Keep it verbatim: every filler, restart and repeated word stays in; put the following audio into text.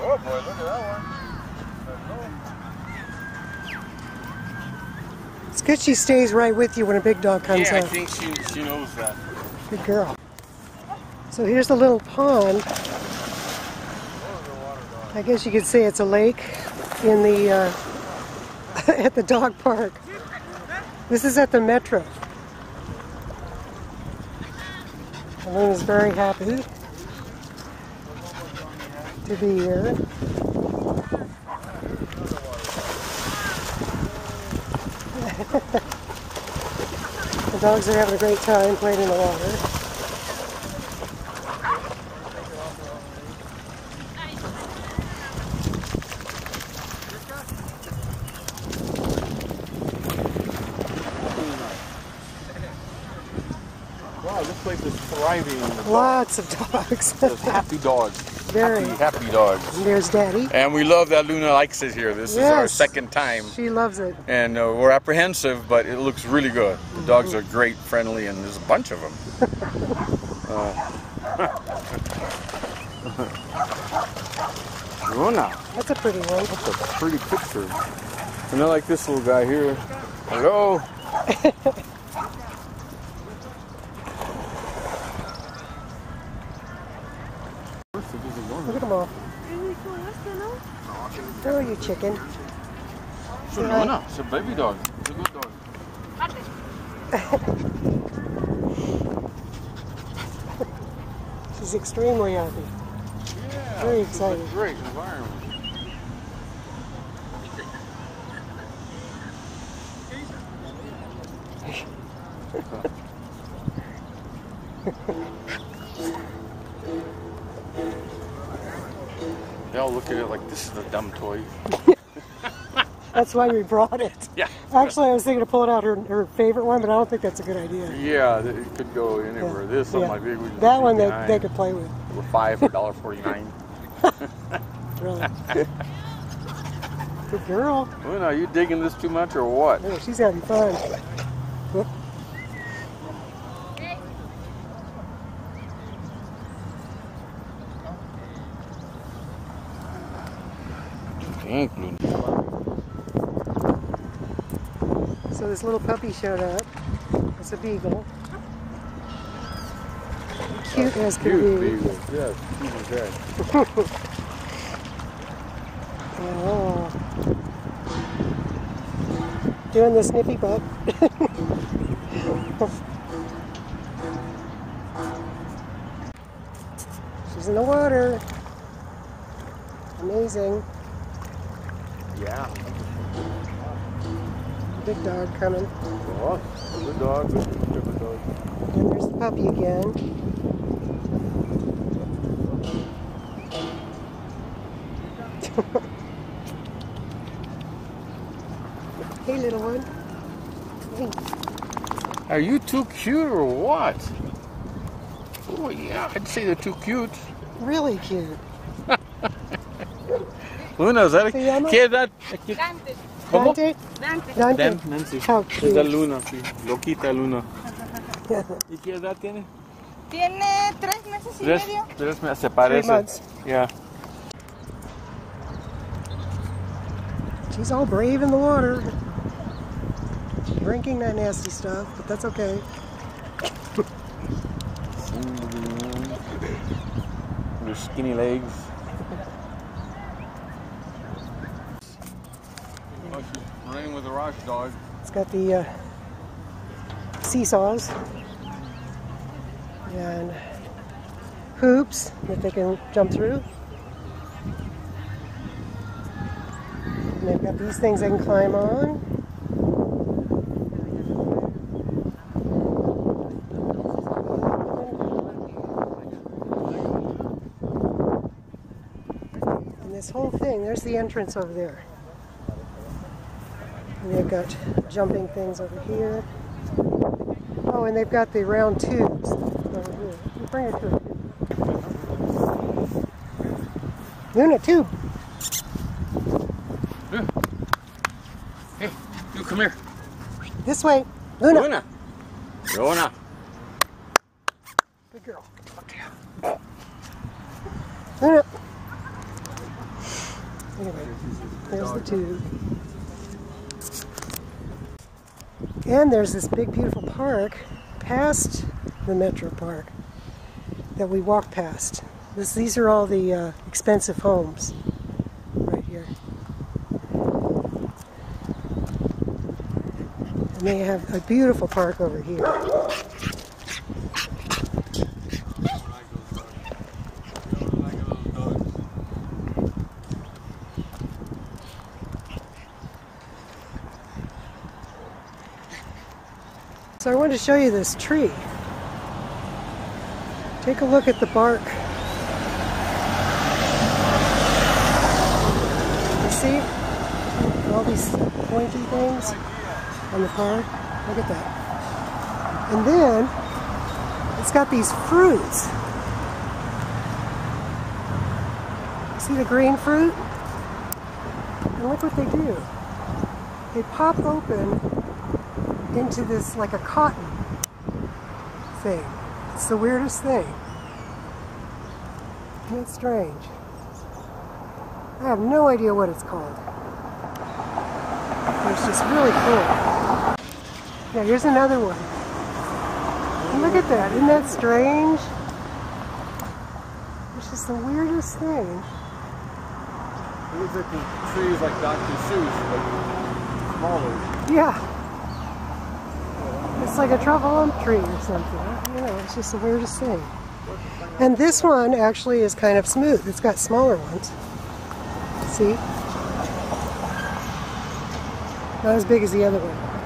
Oh boy, look at that one. It's good she stays right with you when a big dog comes out. Yeah, I think she, she knows that. Good girl. So here's the little pond. I guess you could say it's a lake in the uh, at the dog park. This is at the Metro. Luna's very happy to be here. The dogs are having a great time playing in the water. Wow, this place is thriving. Lots of dogs. Just happy dogs. Very happy, happy dogs. And there's Daddy. And we love that Luna likes it here. This yes, is our second time. She loves it. And uh, we're apprehensive, but it looks really good. The mm-hmm. dogs are great, friendly, and there's a bunch of them. uh. Luna. That's a pretty one. That's a pretty picture. And I like this little guy here. Hello. Look at them all. Where are you, chicken? It's a Luna. It's a baby dog. It's a good dog. She's extremely happy. Yeah, very excited. It's a great environment. They all look at it like this is a dumb toy. That's why we brought it. Yeah. Actually, I was thinking of pulling out her, her favorite one, but I don't think that's a good idea. Yeah, it could go anywhere. Yeah. This, something yeah. like big. That one they, they could play with. For five or dollar forty-nine. Really? Good girl. Luna, are you digging this too much or what? Yeah, she's having fun. Whoop. So this little puppy showed up. It's a beagle. Cute as can be. Beagle. Yes, beagle good. Oh. Doing the snippy butt. She's in the water. Amazing. Yeah. Big dog coming. Oh, good dog, good, good, good dog. And there's the puppy again. Hey, little one. Hey. Are you too cute or what? Oh, yeah, I'd say they're too cute. Really cute. Luna, is that a kid? Dante. Dante? Dante. Dante. How cute. It's Luna, sí. Loquita Luna. ¿Y qué edad tiene? Tiene tres meses y medio. Tres meses, se parece. Yeah. She's all brave in the water. Drinking that nasty stuff, but that's okay. Your skinny legs. Running with a rock dog. It's got the uh, seesaws and hoops that they can jump through. And they've got these things they can climb on. And this whole thing, there's the entrance over there. And they've got jumping things over here. Oh, and they've got the round tubes over here. You bring it through. Luna, tube! Luna. Hey, you come here. This way. Luna. Luna. Luna. Good girl. Luna. Anyway, there's the tube. And there's this big, beautiful park past the Metro Park that we walked past. This, these are all the uh, expensive homes right here. And they have a beautiful park over here. So I wanted to show you this tree. Take a look at the bark. You see all these pointy things on the farm? Look at that. And then it's got these fruits. See the green fruit? And look what they do. They pop open into this, like a cotton thing. It's the weirdest thing. Isn't it strange? I have no idea what it's called. But it's just really cool. Yeah, here's another one. And look at that. Isn't that strange? It's just the weirdest thing. It looks like the trees like Doctor Seuss, but smaller. Yeah. It's like a tree tree or something. You know, it's just the weirdest thing. And this one actually is kind of smooth. It's got smaller ones. See? Not as big as the other one.